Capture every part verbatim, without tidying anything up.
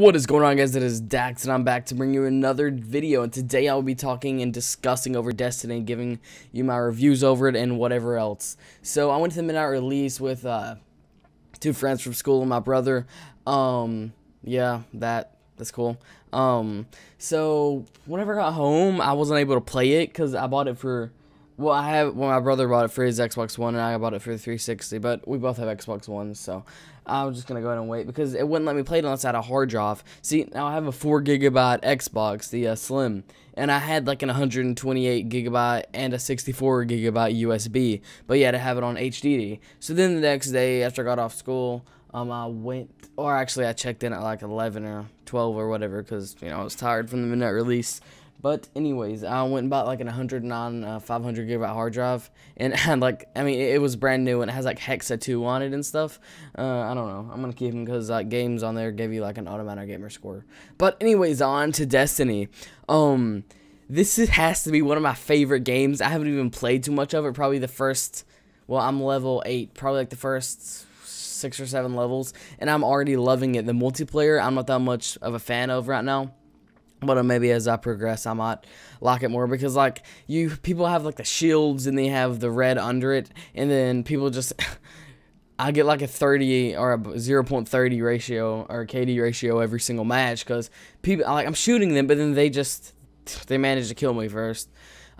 What is going on, guys? It is Dax and I'm back to bring you another video, and today I will be talking and discussing over Destiny and giving you my reviews over it and whatever else. So I went to the midnight release with uh, two friends from school and my brother. Um, yeah, that that's cool. Um, so whenever I got home, I wasn't able to play it because I bought it for, well, I have, well, my brother bought it for his Xbox One, and I bought it for the three sixty, but we both have Xbox Ones, so I'm just going to go ahead and wait, because it wouldn't let me play it unless I had a hard drive. See, now I have a four gigabyte Xbox, the uh, Slim, and I had, like, an one hundred twenty-eight gigabyte and a sixty-four gigabyte U S B, but you had to have it on H D D. So then the next day, after I got off school, um, I went, or actually I checked in at, like, eleven or twelve or whatever, because, you know, I was tired from the midnight release. But anyways, I went and bought like an one hundred nine uh, five hundred gigabyte hard drive, and had like, I mean, it, it was brand new, and it has like Hexa two on it and stuff. Uh, I don't know. I'm gonna keep them because like games on there give you like an automatic gamer score. But anyways, on to Destiny. Um, this is, has to be one of my favorite games. I haven't even played too much of it. Probably the first, well, I'm level eight. Probably like the first six or seven levels, and I'm already loving it. The multiplayer, I'm not that much of a fan of right now. But maybe as I progress, I might like it more, because like you people have like the shields and they have the red under it, and then people just I get like a thirty or a zero point three zero ratio or a K D ratio every single match, because people like I'm shooting them, but then they just they manage to kill me first.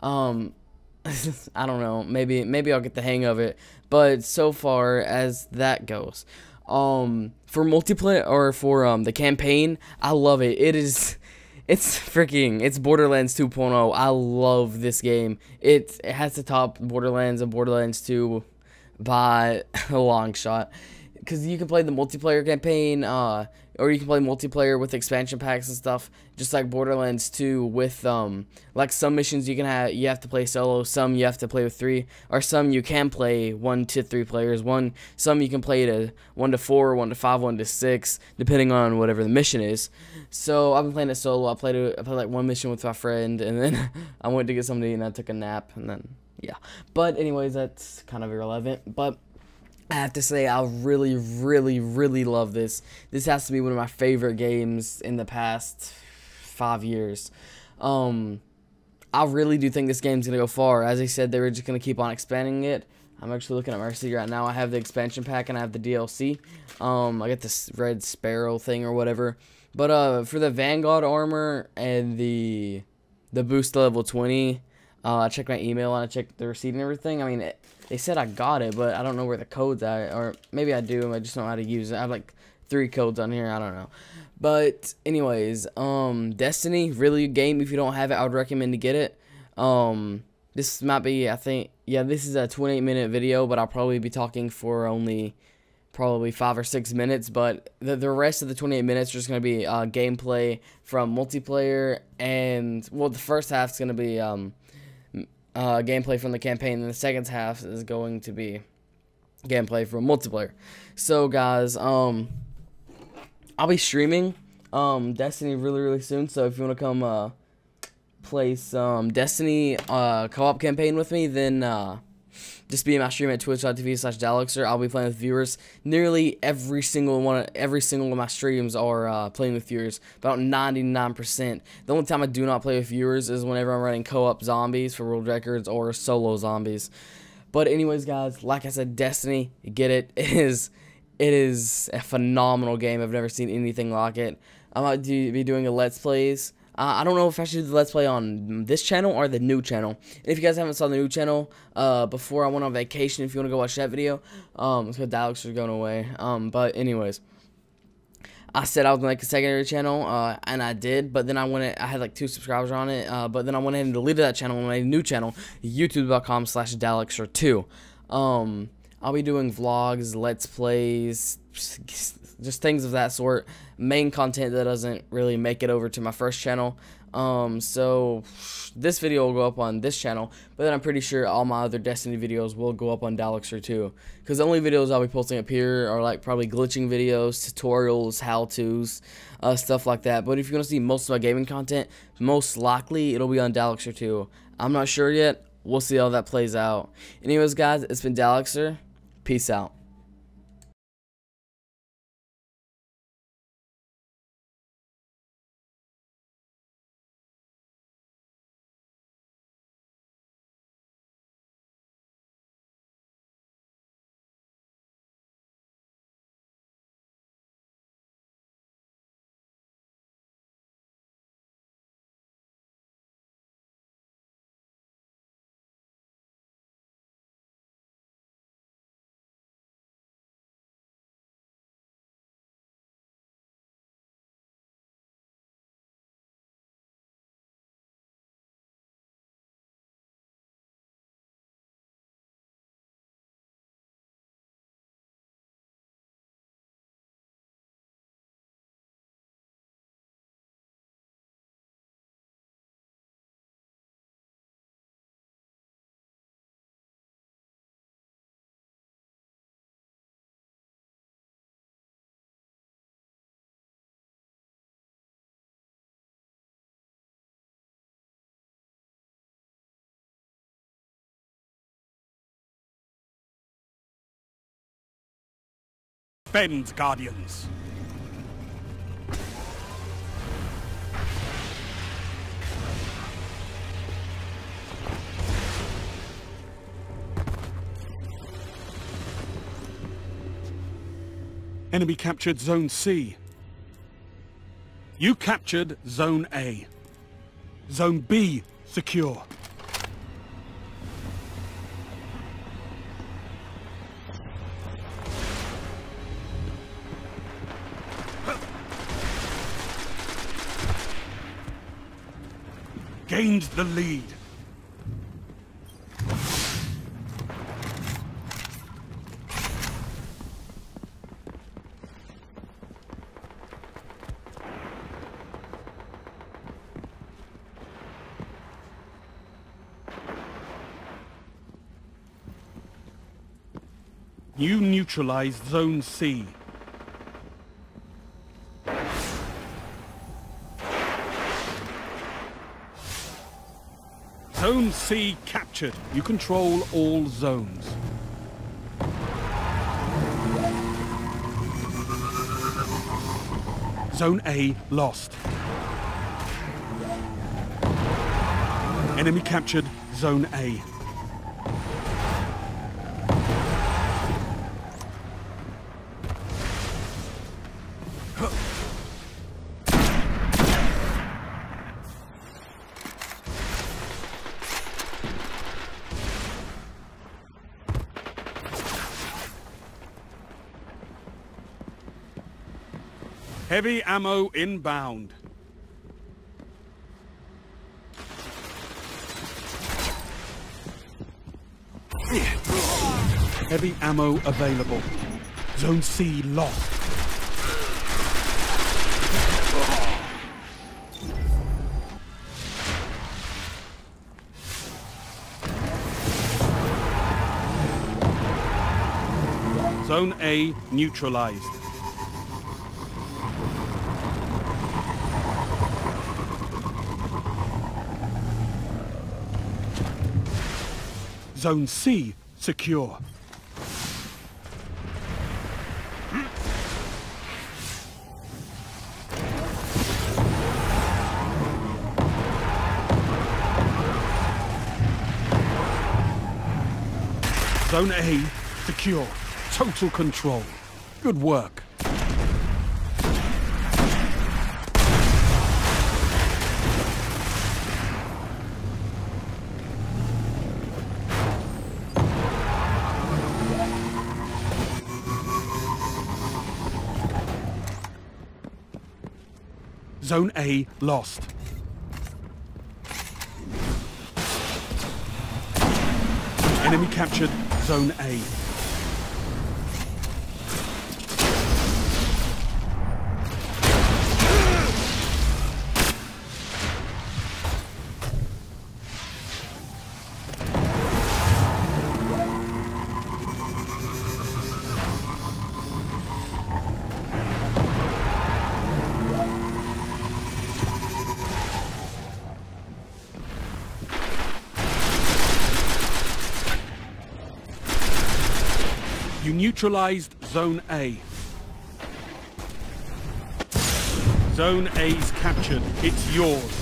Um, I don't know. Maybe maybe I'll get the hang of it. But so far as that goes, um, for multiplayer or for um the campaign, I love it. It is. It's freaking, it's Borderlands two point oh. I love this game. It, it has to top Borderlands and Borderlands two by a long shot. Because you can play the multiplayer campaign, uh, or you can play multiplayer with expansion packs and stuff, just like Borderlands two with, um, like some missions you can have, you have to play solo, some you have to play with three, or some you can play one to three players, one, some you can play to one to four, one to five, one to six, depending on whatever the mission is. So I've been playing it solo. I played, a, I played like one mission with my friend, and then I went to get something and I took a nap, and then, yeah. But anyways, that's kind of irrelevant, but I have to say I really, really, really love this. This has to be one of my favorite games in the past five years. Um, I really do think this game's going to go far. As I said, they were just going to keep on expanding it. I'm actually looking at Mercy right now. I have the expansion pack and I have the D L C. Um, I got this Red Sparrow thing or whatever. But uh, for the Vanguard armor and the the boost to level twenty, uh, I checked my email and I checked the receipt and everything. I mean, it, they said I got it, but I don't know where the code's at, or maybe I do, I just don't know how to use it. I have like three codes on here, I don't know. But anyways, um, Destiny, really good game. If you don't have it, I would recommend to get it. Um, this might be, I think, yeah, this is a twenty-eight minute video, but I'll probably be talking for only probably five or six minutes. But the, the rest of the twenty-eight minutes are just going to be uh, gameplay from multiplayer, and, well, the first half's going to be Um, Uh, gameplay from the campaign, and the second half is going to be gameplay from multiplayer. So guys, um, I'll be streaming um, Destiny really, really soon, so if you want to come uh, play some Destiny uh, co-op campaign with me, then uh, just be in my stream at twitch dot T V slash Dalaxer. I'll be playing with viewers. Nearly every single one, every single one of my streams are uh, playing with viewers. About ninety-nine percent. The only time I do not play with viewers is whenever I'm running co-op zombies for world records or solo zombies. But anyways, guys, like I said, Destiny, get it. It is, it is a phenomenal game. I've never seen anything like it. I might do, be doing a Let's Plays. Uh, I don't know if I should do the Let's Play on this channel or the new channel. And if you guys haven't saw the new channel, uh, before I went on vacation, if you want to go watch that video, um, it's because Dalex was going away. Um, but anyways, I said I was going to make a secondary channel, uh, and I did, but then I went, I had like two subscribers on it, uh, but then I went ahead and deleted that channel and made a new channel, youtube dot com slash Dalaxer two. Um, I'll be doing vlogs, Let's Plays, just things of that sort, main content that doesn't really make it over to my first channel. Um, so this video will go up on this channel, but then I'm pretty sure all my other Destiny videos will go up on Dalaxer too, because the only videos I'll be posting up here are like probably glitching videos, tutorials, how-tos, uh, stuff like that. But if you want to see most of my gaming content, most likely it'll be on Dalaxer too. I'm not sure yet. We'll see how that plays out. Anyways, guys, it's been Dalaxer. Peace out. Bend, Guardians. Enemy captured Zone C. You captured Zone A. Zone B, secure. Gained the lead. You neutralized Zone C. Zone C captured. You control all zones. Zone A lost. Enemy captured Zone A. Heavy ammo inbound. Heavy ammo available. Zone C lost. Zone A neutralized. Zone C secure. Zone A secure. Total control. Good work. Zone A lost. Enemy captured Zone A. Neutralized Zone A. Zone A's captured. It's yours.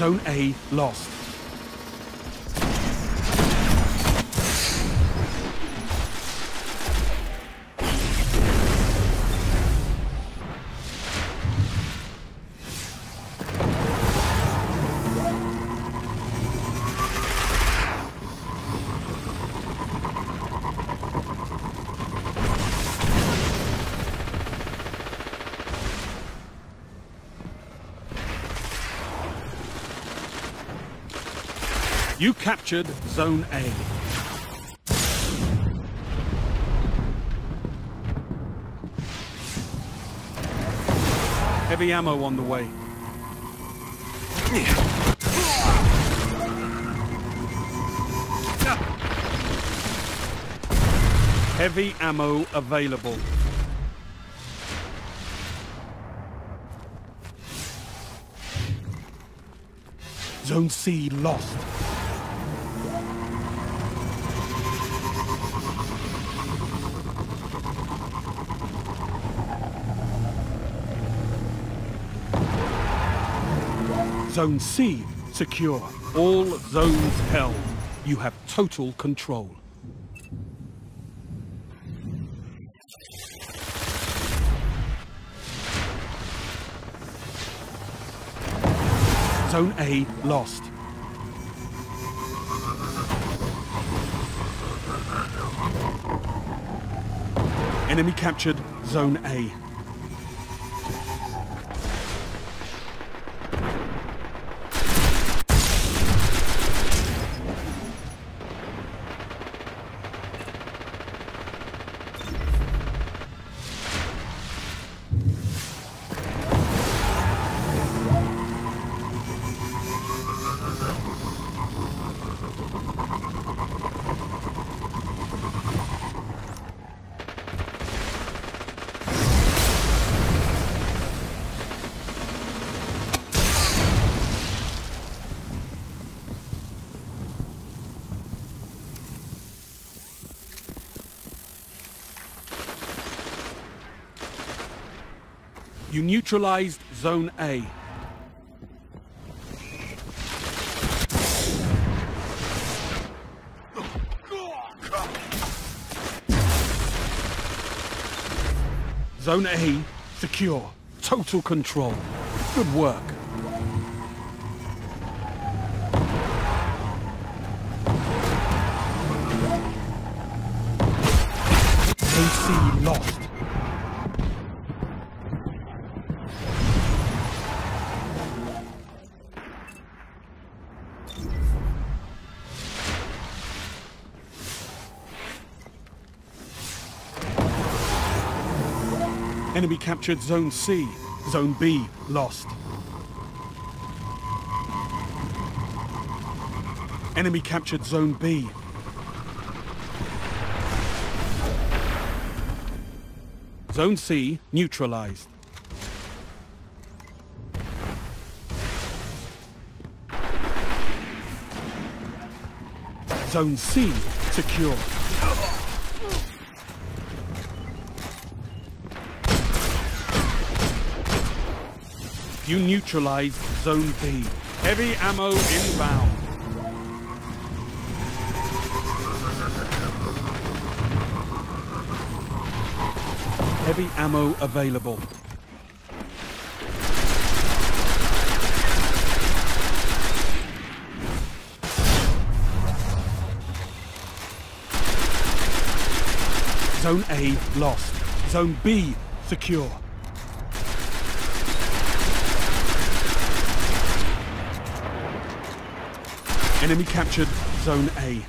Zone A lost. You captured Zone A. Heavy ammo on the way. Heavy ammo available. Zone C lost. Zone C secure. All zones held. You have total control. Zone A lost. Enemy captured Zone A. You neutralized Zone A. Zone A secure. Total control. Good work. A C lost. Enemy captured Zone C. Zone B lost. Enemy captured Zone B. Zone C neutralized. Zone C secure. You neutralized Zone B. Heavy ammo inbound. Heavy ammo available. Zone A lost. Zone B secure. Enemy captured Zone A.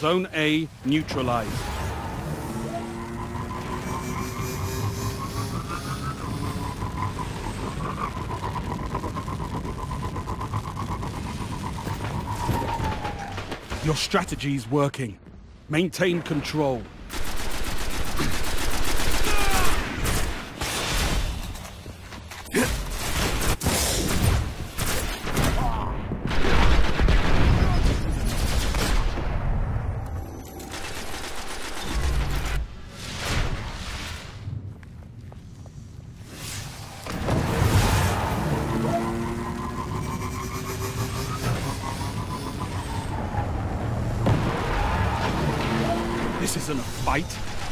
Zone A neutralized. Your strategy's working. Maintain control.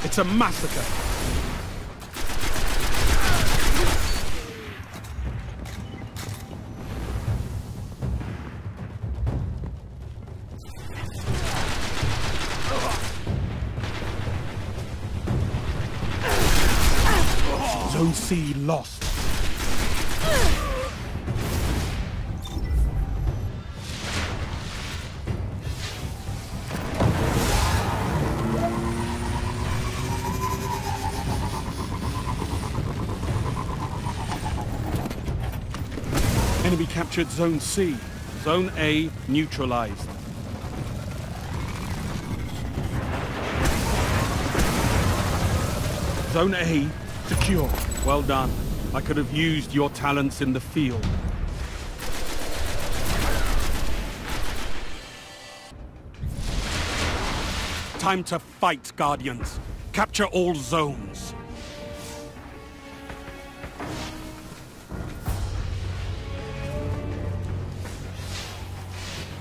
It's a massacre. Zone C lost. Enemy captured Zone C. Zone A neutralized. Zone A secure. Well done. I could have used your talents in the field. Time to fight, Guardians. Capture all zones.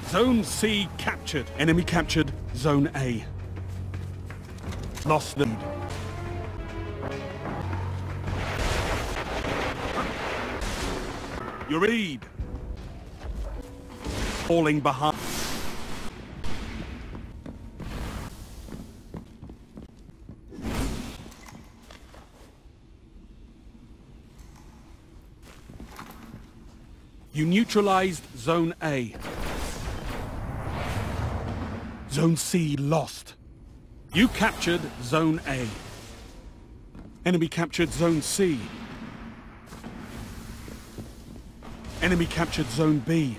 Zone C captured. Enemy captured Zone A. Lost them. You read. Falling behind. You neutralized Zone A. Zone C lost. You captured Zone A. Enemy captured Zone C. Enemy captured Zone B.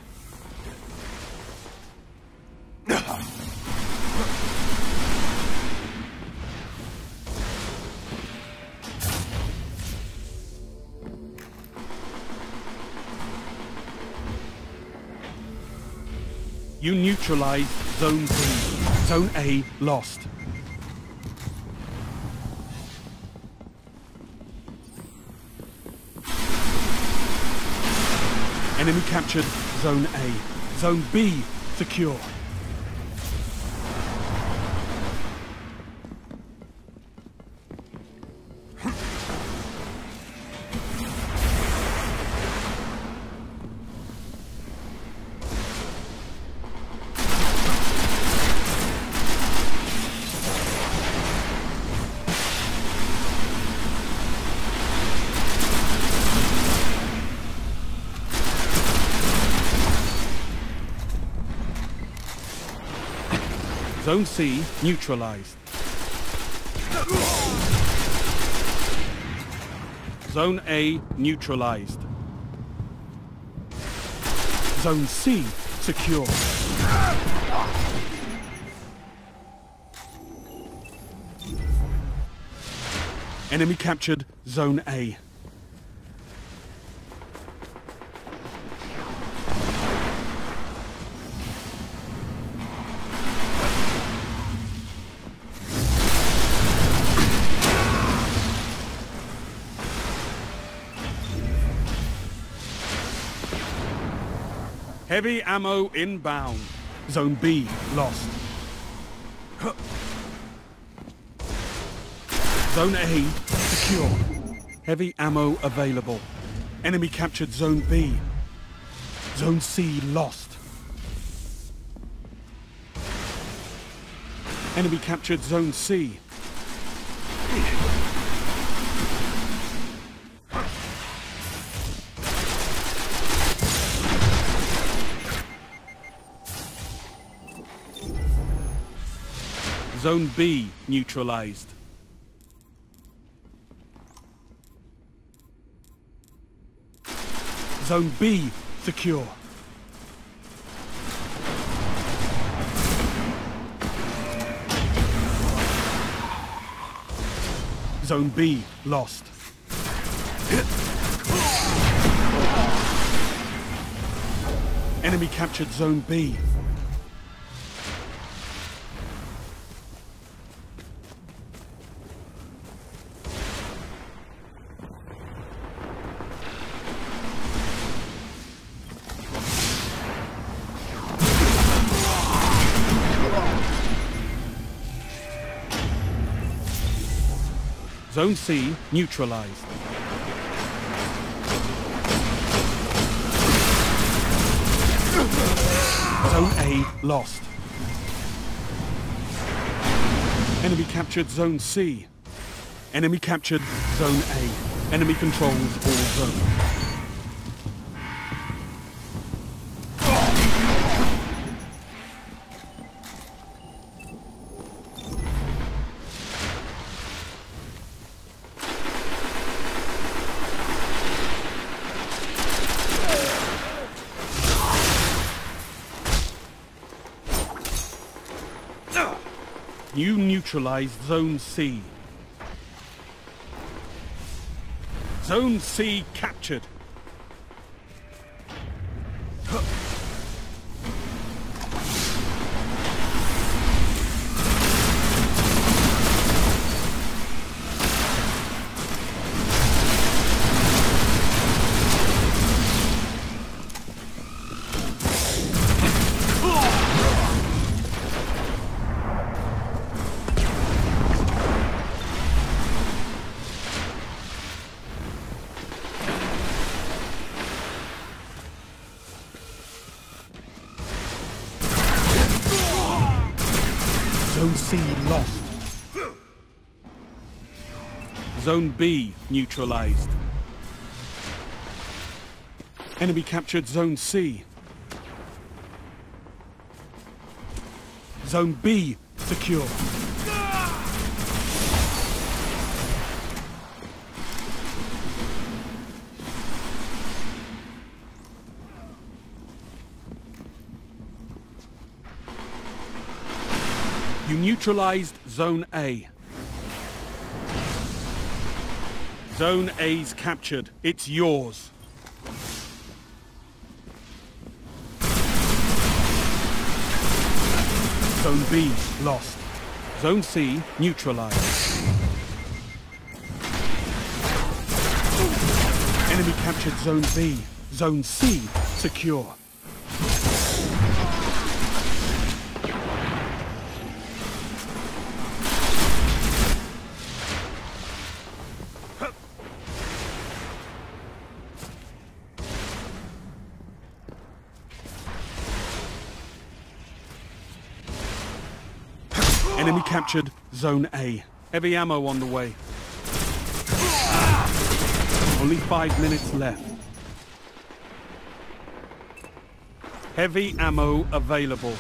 You neutralized Zone B. Zone A lost. Enemy captured Zone A. Zone B secure. Zone C neutralized. Zone A neutralized. Zone C secure. Enemy captured Zone A. Heavy ammo inbound. Zone B lost. Zone A secure. Heavy ammo available. Enemy captured Zone B. Zone C lost. Enemy captured Zone C. Zone B neutralized. Zone B secure. Zone B lost. Enemy captured Zone B. Zone C neutralized. Zone A lost. Enemy captured Zone C. Enemy captured Zone A. Enemy controls all zones. You neutralized Zone C. Zone C captured. Zone C lost. Zone B neutralized. Enemy captured Zone C. Zone B secure. You neutralized Zone A. Zone A's captured. It's yours. Zone B lost. Zone C neutralized. Enemy captured Zone B. Zone C secure. Enemy captured Zone A. Heavy ammo on the way. Only five minutes left. Heavy ammo available.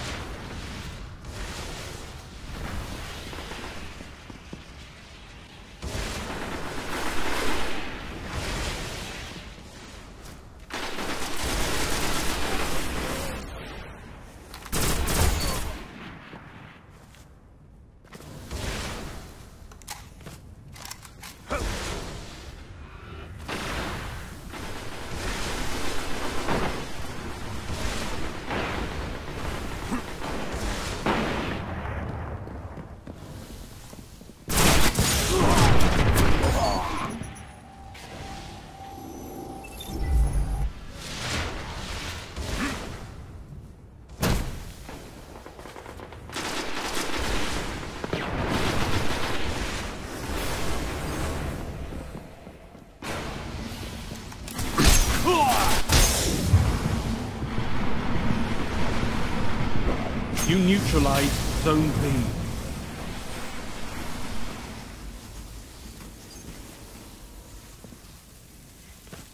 You neutralize Zone B.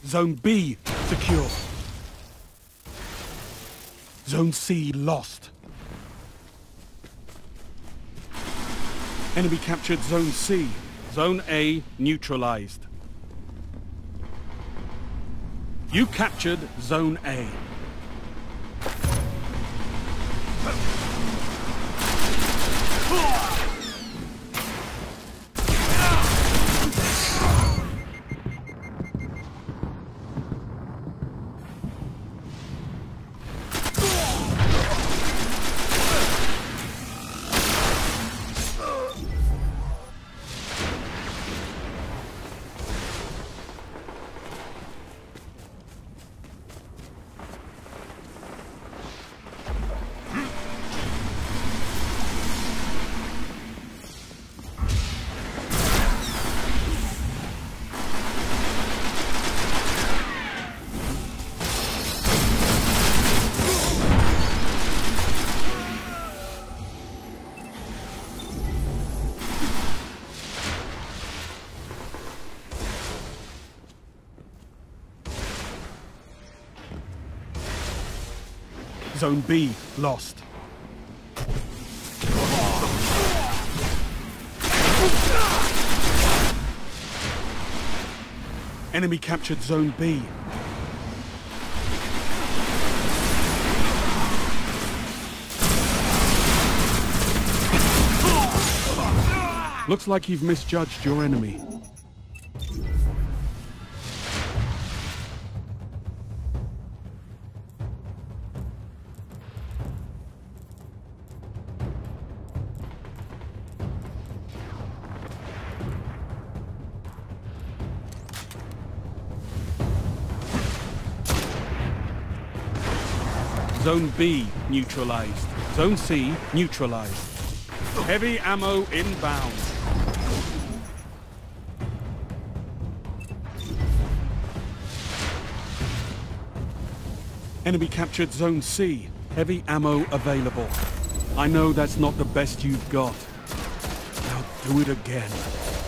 Zone B secure. Zone C lost. Enemy captured Zone C. Zone A neutralized. You captured Zone A. Zone B lost. Enemy captured Zone B. Looks like you've misjudged your enemy. Zone B neutralized. Zone C neutralized. Heavy ammo inbound. Enemy captured Zone C. Heavy ammo available. I know that's not the best you've got. Now do it again.